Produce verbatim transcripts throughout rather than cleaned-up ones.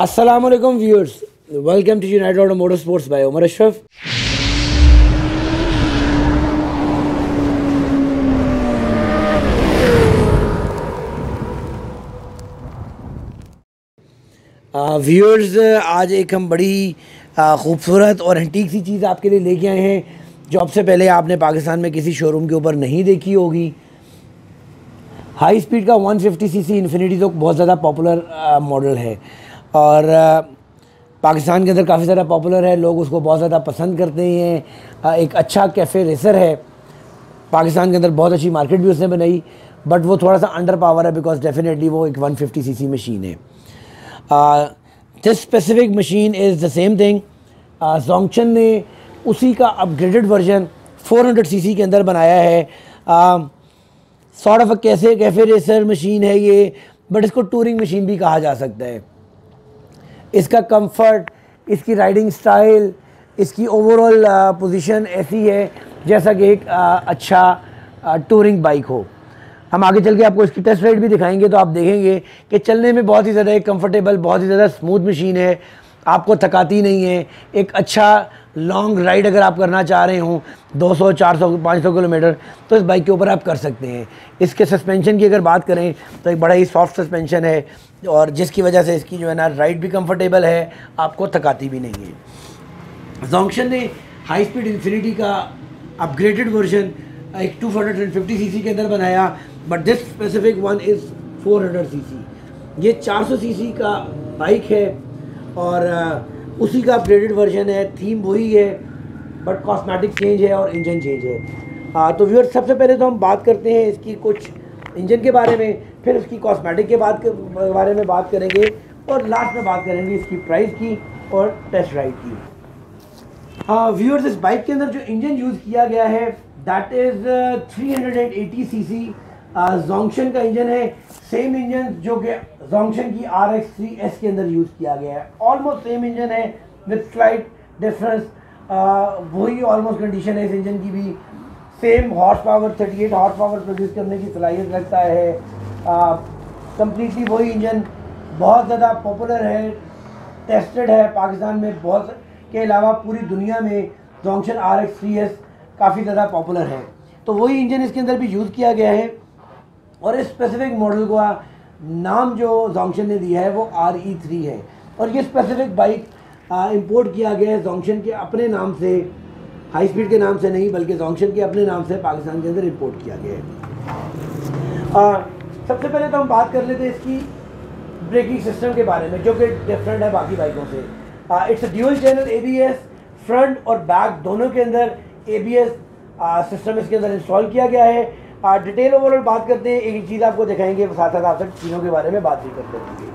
अस्सलाम वालेकुम viewers, welcome to United Auto Motorsports by Umar Ashraf. Viewers, आज एक हम बड़ी खूबसूरत और एंटीक सी चीज़ आपके लिए लेके आए हैं जो अब से पहले आपने पाकिस्तान में किसी शोरूम के ऊपर नहीं देखी होगी। हाई स्पीड का one fifty C C Infinity तो बहुत ज़्यादा पॉपुलर मॉडल है और पाकिस्तान के अंदर काफ़ी ज़्यादा पॉपुलर है, लोग उसको बहुत ज़्यादा पसंद करते हैं। एक अच्छा कैफ़े रेसर है, पाकिस्तान के अंदर बहुत अच्छी मार्केट भी उसने बनाई, बट वो थोड़ा सा अंडर पावर है बिकॉज डेफिनेटली वो एक one fifty C C machine है। This specific machine is the same thing. Zongshen ने उसी का upgraded version four hundred C C के अंदर बनाया है। सॉर्ट ऑफ कैसे कैफ़े रेसर मशीन है ये, बट इसको टूरिंग मशीन भी कहा जा सकता है। इसका कंफर्ट, इसकी राइडिंग स्टाइल, इसकी ओवरऑल पोजीशन ऐसी है जैसा कि एक आ, अच्छा टूरिंग बाइक हो। हम आगे चल के आपको इसकी टेस्ट राइड भी दिखाएंगे तो आप देखेंगे कि चलने में बहुत ही ज़्यादा एक कंफर्टेबल, बहुत ही ज़्यादा स्मूथ मशीन है, आपको थकाती नहीं है। एक अच्छा लॉन्ग राइड अगर आप करना चाह रहे हो दो सौ, चार सौ, पाँच सौ किलोमीटर तो इस बाइक के ऊपर आप कर सकते हैं। इसके सस्पेंशन की अगर बात करें तो एक बड़ा ही सॉफ्ट सस्पेंशन है और जिसकी वजह से इसकी जो है ना राइड भी कंफर्टेबल है, आपको थकाती भी नहीं है। ज़ोंगशन ने हाई स्पीड इन्फिनिटी का अपग्रेडेड वर्जन एक two hundred fifty C C के अंदर बनाया, but this specific one is four hundred C C. ये चार सौ सी सी का बाइक है और उसी का अपग्रेडेड वर्जन है। थीम वही है बट कॉस्मेटिक चेंज है और इंजन चेंज है। आ, तो व्यूअर्स, सबसे पहले तो हम बात करते हैं इसकी कुछ इंजन के बारे में, फिर उसकी कॉस्मेटिक के बात के बारे में बात करेंगे और लास्ट में बात करेंगे इसकी प्राइस की और टेस्ट राइड की। हाँ व्यूअर्स, इस बाइक के अंदर जो इंजन यूज़ किया गया है that is three eighty C C Zongshen का इंजन है। सेम इंजन जो कि ज़ोंगशन की आर एक्स थ्री एस के अंदर यूज़ किया गया है। ऑलमोस्ट सेम इंजन है विद स्लाइट डिफरेंस, वही ऑलमोस्ट कंडीशन है इस इंजन की भी। Same horsepower, thirty eight horsepower produce करने की सलाहियत रखता है। कंप्लीटली वही इंजन, बहुत ज़्यादा पॉपुलर है, टेस्टेड है पाकिस्तान में, बहुत के अलावा पूरी दुनिया में Zongshen R X three S काफ़ी ज़्यादा पॉपुलर है। तो वही इंजन इसके अंदर भी यूज़ किया गया है और इस स्पेसिफिक मॉडल का नाम जो ज़ोंगशन ने दिया है वो आर ई थ्री है। और ये स्पेसिफिक बाइक इंपोर्ट किया गया है ज़ोंगशन के अपने नाम से, हाई स्पीड के नाम से नहीं बल्कि ज़ोंगशन के अपने नाम से पाकिस्तान के अंदर इंपोर्ट किया गया है। आ, सबसे पहले तो हम बात कर लेते हैं इसकी ब्रेकिंग सिस्टम के बारे में जो कि डिफरेंट है बाकी बाइकों से। It's dual channel A B S front और बैक दोनों के अंदर ए बी एस सिस्टम इसके अंदर इंस्टॉल किया गया है। आ, डिटेल ओवरऑल बात करते हैं, एक एक चीज़ आपको दिखाएंगे, साथ साथ आप सब चीज़ों के बारे में बात भी करते हैं।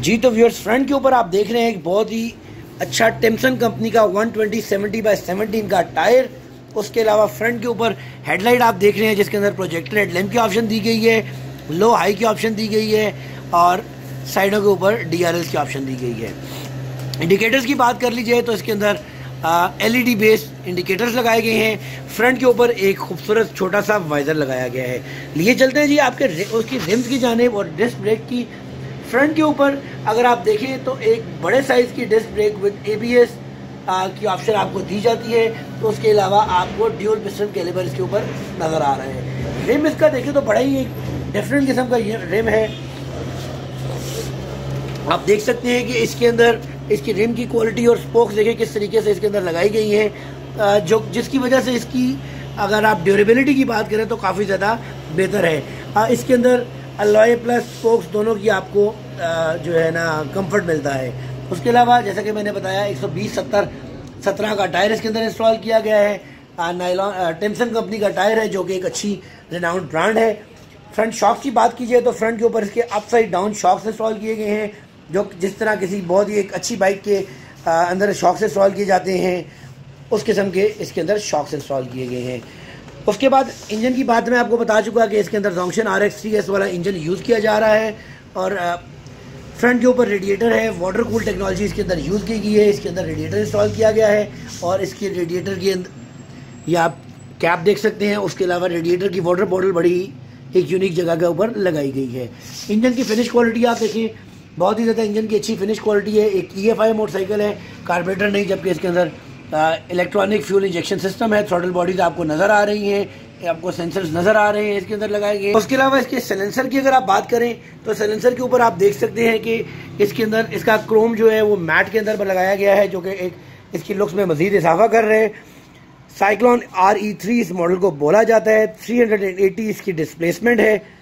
जी तो व्यूअर्स, फ्रंट के ऊपर आप देख रहे हैं एक बहुत ही अच्छा टिम्सन कंपनी का one twenty seventy by seventeen का टायर। उसके अलावा फ्रंट के ऊपर हेडलाइट आप देख रहे हैं जिसके अंदर प्रोजेक्टर हेडलैम्प की ऑप्शन दी गई है, लो हाई की ऑप्शन दी गई है और साइडों के ऊपर डी आर एल की ऑप्शन दी गई है। इंडिकेटर्स की बात कर लीजिए तो इसके अंदर एलईडी बेस्ड इंडिकेटर्स लगाए गए हैं। फ्रंट के ऊपर एक खूबसूरत छोटा सा वाइजर लगाया गया है। लिए चलते हैं जी आपके उसकी रिम्स की जानिब और डिस्क ब्रेक की। फ्रंट के ऊपर अगर आप देखें तो एक बड़े साइज़ की डिस्क ब्रेक विद एबीएस की ऑप्शन आपको दी जाती है। तो उसके अलावा आपको ड्यूल पिस्टन कैलिबर इसके ऊपर नज़र आ रहे हैं। रिम इसका देखें तो बड़ा ही एक डिफरेंट किस्म का ये रिम है। आप देख सकते हैं कि इसके अंदर इसकी रिम की क्वालिटी और स्पोक्स देखें किस तरीके से इसके अंदर लगाई गई हैं, जो जिसकी वजह से इसकी अगर आप ड्यूरेबिलिटी की बात करें तो काफ़ी ज़्यादा बेहतर है। इसके अंदर अलॉय प्लस स्पोक्स दोनों की आपको जो है ना कंफर्ट मिलता है। उसके अलावा जैसा कि मैंने बताया एक सौ बीस सत्तर सत्रह का टायर इसके अंदर इंस्टॉल किया गया है। नायलॉन टिम्सन कंपनी का टायर है जो कि एक अच्छी रिनाउंड ब्रांड है। फ्रंट शॉक्स की बात कीजिए तो फ्रंट के ऊपर इसके अपसाइड डाउन शॉक्स इंस्टॉल किए गए हैं, जो जिस तरह किसी बहुत ही एक अच्छी बाइक के आ, अंदर शॉक्स इंस्टॉल किए जाते हैं उस किस्म के इसके अंदर शॉक्स इंस्टॉल किए गए हैं। उसके बाद इंजन की बात मैं आपको बता चुका कि इसके अंदर Zongshen R X C S वाला इंजन यूज़ किया जा रहा है और फ्रंट के ऊपर रेडिएटर है। वाटर कूल टेक्नोलॉजी इसके अंदर यूज़ की गई है। इसके अंदर रेडिएटर इंस्टॉल किया गया है और इसके रेडिएटर के अंदर ये आप कैप देख सकते हैं। उसके अलावा रेडिएटर की वाटर बॉटल बड़ी एक यूनिक जगह के ऊपर लगाई गई है। इंजन की फिनिश क्वालिटी आप देखें, बहुत ही ज़्यादा इंजन की अच्छी फिनिश क्वालिटी है। एक ई एफ आई मोटरसाइकिल है, कार्बोरेटर नहीं, जबकि इसके अंदर इलेक्ट्रॉनिक फ्यूल इंजेक्शन सिस्टम है। थ्रॉटल बॉडीज आपको नज़र आ रही हैं, आपको सेंसर्स नज़र आ रहे हैं इसके अंदर लगाए गए। उसके अलावा इसके साइलेंसर की अगर आप बात करें तो साइलेंसर के ऊपर आप देख सकते हैं कि इसके अंदर इसका क्रोम जो है वो मैट के अंदर लगाया गया है, जो कि एक इसकी लुक्स में मज़ीद इजाफा कर रहे हैं। साइक्लोन आर ई थ्री इस मॉडल को बोला जाता है। थ्री हंड्रेड एंड एटी इसकी डिस्प्लेसमेंट है।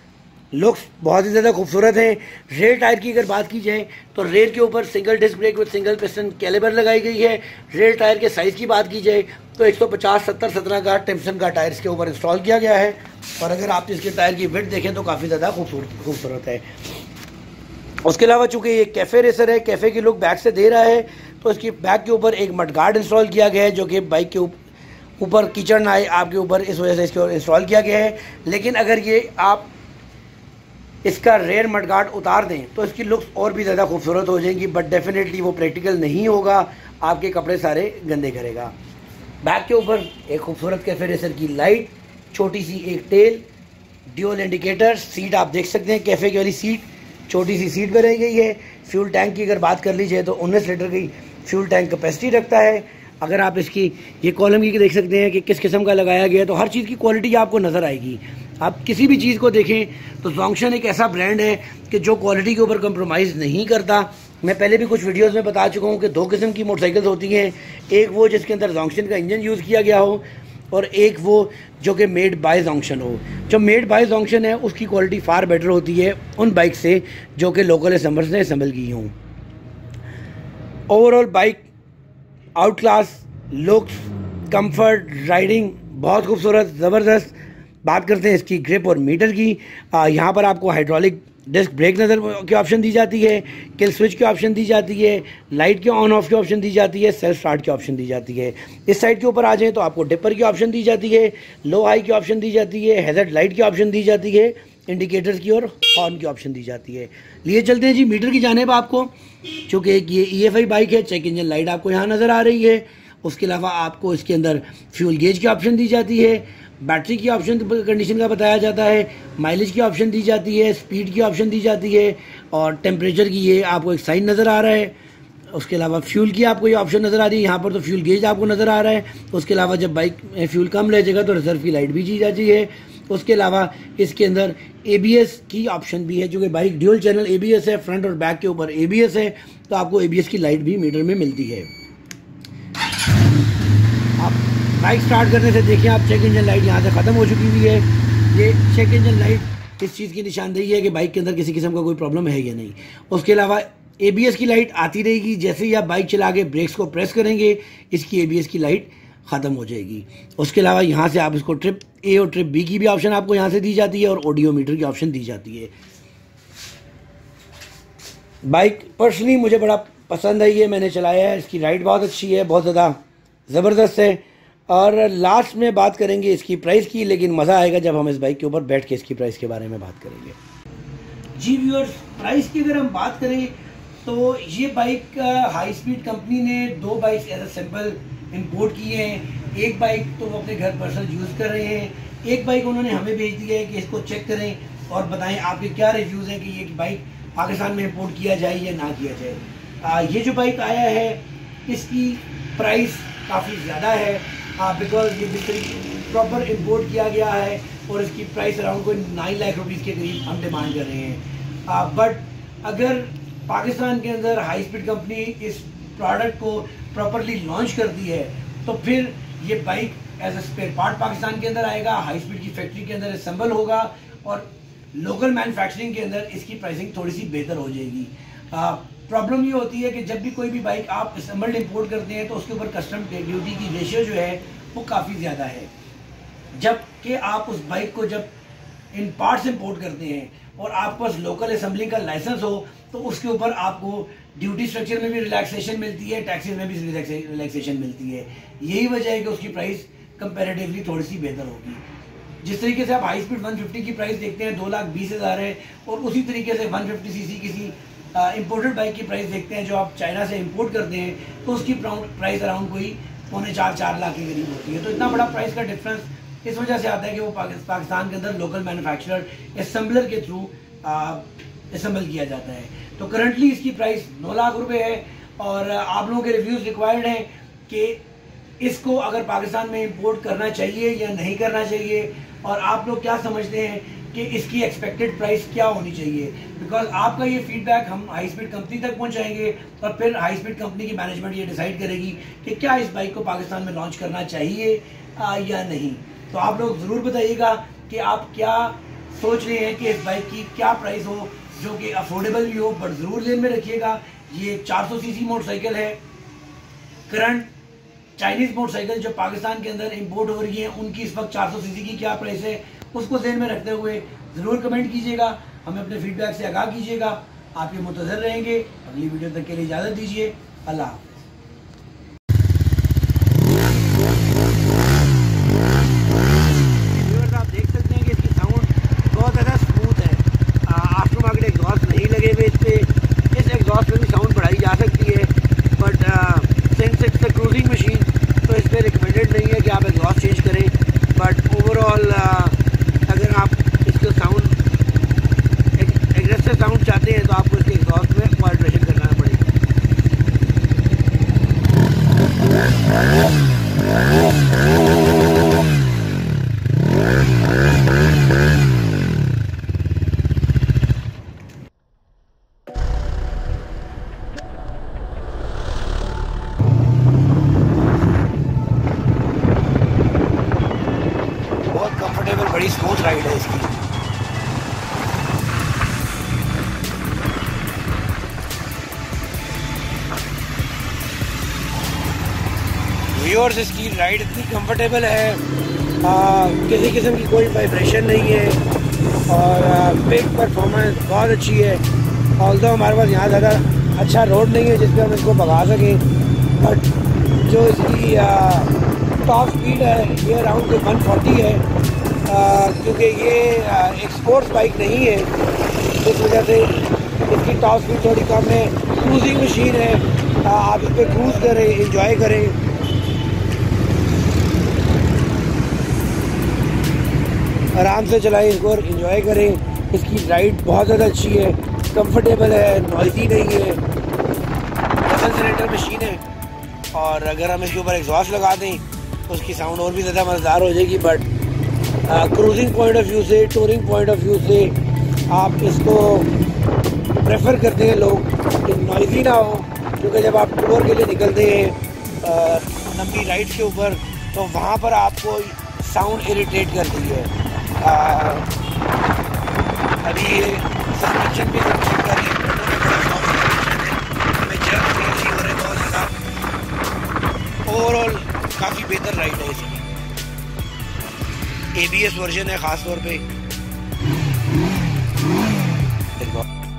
लुक्स बहुत ही ज़्यादा खूबसूरत हैं। रेयर टायर की अगर बात की जाए तो रेयर के ऊपर single disc brake with single piston calibre लगाई गई है। रेयर टायर के साइज़ की बात की जाए तो एक सौ पचास सत्तर सत्रह का टिम्सन का टायर इसके ऊपर इंस्टॉल किया गया है और अगर आप इसके टायर की विड्थ देखें तो काफ़ी ज़्यादा खूबसूरत खूबसूरत है। उसके अलावा चूँकि ये कैफ़े रेसर है, कैफ़े की लुक बैक से दे रहा है, तो इसकी बैक के ऊपर एक मडगार्ड इंस्टॉल किया गया है जो कि बाइक के ऊपर कीचड़ ना आए आपके ऊपर, इस वजह से इसके इंस्टॉल किया गया है। लेकिन अगर ये आप इसका रेयर मडगार्ड उतार दें तो इसकी लुक्स और भी ज़्यादा खूबसूरत हो जाएंगी, बट डेफिनेटली वो प्रैक्टिकल नहीं होगा, आपके कपड़े सारे गंदे करेगा। बैक के ऊपर एक खूबसूरत कैफे रेसर की लाइट, छोटी सी एक टेल, ड्यूल इंडिकेटर, सीट आप देख सकते हैं कैफे की वाली सीट छोटी सी सीट बनाई गई है। फ्यूल टैंक की अगर बात कर लीजिए तो उन्नीस लीटर की फ्यूल टैंक कैपेसिटी रखता है। अगर आप इसकी ये कॉलम की देख सकते हैं कि किस किस्म का लगाया गया है, तो हर चीज़ की क्वालिटी आपको नज़र आएगी। आप किसी भी चीज़ को देखें तो ज़ोंगशन एक ऐसा ब्रांड है कि जो क्वालिटी के ऊपर कंप्रोमाइज़ नहीं करता। मैं पहले भी कुछ वीडियोस में बता चुका हूँ कि दो किस्म की मोटरसाइकिल्स होती हैं, एक वो जिसके अंदर ज़ोंगशन का इंजन यूज़ किया गया हो और एक वो जो कि मेड बाय ज़ोंगशन हो। जो मेड बाय ज़ोंगशन है उसकी क्वालिटी फार बेटर होती है उन बाइक से जो कि लोकल असम्बलर्स ने असम्बल की हों। Overall bike out class, looks, comfort, riding बहुत खूबसूरत, ज़बरदस्त। बात करते हैं इसकी ग्रिप और मीटर की। यहाँ पर आपको हाइड्रोलिक डिस्क ब्रेक नज़र की ऑप्शन दी जाती है, किल स्विच की ऑप्शन दी जाती है, लाइट के ऑन ऑफ की ऑप्शन दी जाती है, सेल्फ स्टार्ट की ऑप्शन दी जाती है। इस साइड के ऊपर आ जाएँ तो आपको डिपर की ऑप्शन दी जाती है, लो हाई की ऑप्शन दी जाती है, हैजर्ड लाइट की ऑप्शन दी जाती है, इंडिकेटर्स की और हॉर्न की ऑप्शन दी जाती है। लिए चलते हैं जी मीटर की जानेब। आपको चूँकि एक ये ई एफ आई बाइक है, चेक इंजन लाइट आपको यहाँ नज़र आ रही है। उसके अलावा आपको इसके अंदर फ्यूल गेज की ऑप्शन दी जाती है, बैटरी की ऑप्शन कंडीशन का बताया जाता है, माइलेज की ऑप्शन दी जाती है, स्पीड की ऑप्शन दी जाती है और टेम्परेचर की ये आपको एक साइन नज़र आ रहा है। उसके अलावा फ्यूल की आपको ये ऑप्शन नज़र आ रही है, यहाँ पर तो फ्यूल गेज आपको नज़र आ रहा है। उसके अलावा जब बाइक फ्यूल कम रह जाएगा तो रिजर्व की लाइट भी दी जाती है। उसके अलावा इसके अंदर ए बी एस की ऑप्शन भी है, जो कि bike dual channel A B S है, फ्रंट और बैक के ऊपर ए बी एस है, तो आपको ए बी एस की लाइट भी मीटर में मिलती है। बाइक स्टार्ट करने से देखिए आप चेक इंजन लाइट यहाँ से ख़त्म हो चुकी हुई है। ये चेक इंजन लाइट इस चीज़ की निशानदेही है कि बाइक के अंदर किसी किस्म का कोई प्रॉब्लम है या नहीं। उसके अलावा ए बी एस की लाइट आती रहेगी, जैसे ही आप बाइक चला के ब्रेक्स को प्रेस करेंगे इसकी ए बी एस की लाइट ख़त्म हो जाएगी। उसके अलावा यहाँ से आप इसको ट्रिप ए और ट्रिप बी की भी ऑप्शन आपको यहाँ से दी जाती है और ऑडियो मीटर की ऑप्शन दी जाती है। बाइक पर्सनली मुझे बड़ा पसंद है, ये मैंने चलाया है, इसकी राइड बहुत अच्छी है, बहुत ज़्यादा ज़बरदस्त है। और लास्ट में बात करेंगे इसकी प्राइस की, लेकिन मज़ा आएगा जब हम इस बाइक के ऊपर बैठ के इसकी प्राइस के बारे में बात करेंगे। जी व्यूअर्स, प्राइस की अगर हम बात करें तो ये बाइक हाई स्पीड कंपनी ने दो bike as a sample import की हैं। एक बाइक तो वो अपने घर पर्सनल यूज़ कर रहे हैं, एक बाइक उन्होंने हमें भेज दी है कि इसको चेक करें और बताएं आपके क्या रिव्यूज़ हैं कि ये बाइक पाकिस्तान में इम्पोर्ट किया जाए या ना किया जाए। आ, ये जो बाइक आया है इसकी प्राइस काफ़ी ज़्यादा है बिकॉज ये बिल्कुल प्रॉपर इम्पोर्ट किया गया है और इसकी प्राइस अराउंड कोई नाइन लाख रुपीज़ के करीब हम डिमांड कर रहे हैं। बट अगर पाकिस्तान के अंदर हाई स्पीड कंपनी इस प्रोडक्ट को प्रॉपरली लॉन्च कर दी है तो फिर ये bike as a spare part Pakistan के अंदर आएगा, हाई स्पीड की फैक्ट्री के अंदर असम्बल होगा और लोकल मैन्युफैक्चरिंग के अंदर इसकी प्राइसिंग थोड़ी सी बेहतर हो जाएगी। प्रॉब्लम ये होती है कि जब भी कोई भी बाइक आप असम्बल्ड इम्पोर्ट करते हैं तो उसके ऊपर कस्टम ड्यूटी की रेशियो जो है वो काफ़ी ज़्यादा है, जबकि आप उस बाइक को जब इन पार्ट्स इम्पोर्ट करते हैं और आपके पास लोकल असम्बलिंग का लाइसेंस हो तो उसके ऊपर आपको ड्यूटी स्ट्रक्चर में भी रिलैक्सेशन मिलती है, टैक्सेस में भी रिलैक्सेशन मिलती है। यही वजह है कि उसकी प्राइस कंपैरेटिवली थोड़ी सी बेहतर होगी। जिस तरीके से आप हाई स्पीड वन फिफ्टी की प्राइस देखते हैं दो लाख बीस हज़ार है और उसी तरीके से वन फिफ्टी सीसी किसी इम्पोर्टेड बाइक की प्राइस देखते हैं जो आप चाइना से इम्पोर्ट करते हैं तो उसकी प्राइस अराउंड कोई पौने चार चार लाख के करीब होती है। तो इतना बड़ा प्राइस का डिफरेंस इस वजह से आता है कि वो पाकिस्तान के अंदर लोकल मैन्युफैक्चरर असम्बलर के थ्रू असम्बल किया जाता है। तो करंटली इसकी प्राइस नौ लाख रुपए है और आप लोगों के रिव्यूज़ रिक्वायर्ड हैं कि इसको अगर पाकिस्तान में इंपोर्ट करना चाहिए या नहीं करना चाहिए और आप लोग क्या समझते हैं कि इसकी एक्सपेक्टेड प्राइस क्या होनी चाहिए, बिकॉज आपका ये फीडबैक हम हाई स्पीड कंपनी तक पहुंचाएंगे और फिर हाई स्पीड कंपनी की मैनेजमेंट ये डिसाइड करेगी कि क्या इस बाइक को पाकिस्तान में लॉन्च करना चाहिए आ, या नहीं। तो आप लोग ज़रूर बताइएगा कि आप क्या सोच रहे हैं कि इस बाइक की क्या प्राइस हो जो कि अफोर्डेबल भी हो, बट ज़रूर लेन में रखिएगा। ये चार सौ सीसी मोटरसाइकिल है, करंट चाइनीज़ मोटरसाइकिल जो पाकिस्तान के अंदर इंपोर्ट हो रही है उनकी इस वक्त चार सौ सीसी की क्या प्राइस है, उसको जेहन में रखते हुए ज़रूर कमेंट कीजिएगा, हमें अपने फीडबैक से आगाह कीजिएगा। आपके मुंतज़िर रहेंगे। अगली वीडियो तक के लिए इजाज़त दीजिए। अल्लाह हाफ़िज़। और इसकी राइड इतनी कंफर्टेबल है, आ, किसी किस्म की कोई वाइब्रेशन नहीं है और पिक परफॉर्मेंस बहुत अच्छी है। ऑल्दो हमारे पास यहाँ ज़्यादा अच्छा रोड नहीं है जिस पर हम इसको भगा सकें, बट जो इसकी टॉप स्पीड है ये अराउंड वन फोर्टी है, क्योंकि ये एक स्पोर्ट्स बाइक नहीं है इस वजह से इसकी टॉप स्पीड थोड़ी कम है। क्रूजिंग मशीन है, आ, आप इस पर क्रूज़ करें, इंजॉय करें। आराम से चलाएं इसको और इन्जॉय करें। इसकी राइड बहुत ज़्यादा अच्छी है, कंफर्टेबल है, नॉइज़ी नहीं है। डबल सिलेंडर मशीन है और अगर हम इसके ऊपर एग्जॉस्ट लगा दें तो उसकी साउंड और भी ज़्यादा मज़ेदार हो जाएगी। But cruising point of view से, टूरिंग पॉइंट ऑफ व्यू से आप इसको प्रेफर करते हैं लोग कि नॉइज़ी ना हो, क्योंकि जब आप टूर के लिए निकलते हैं लंबी राइड के ऊपर तो वहाँ पर आपको साउंड इरिटेट करती है। आ, अभी ये सस्पेंशन भी सब चेक कर रहे हैं। ओवरऑल काफ़ी बेहतर राइड है इसकी। एबीएस वर्जन है ख़ास तौर पे।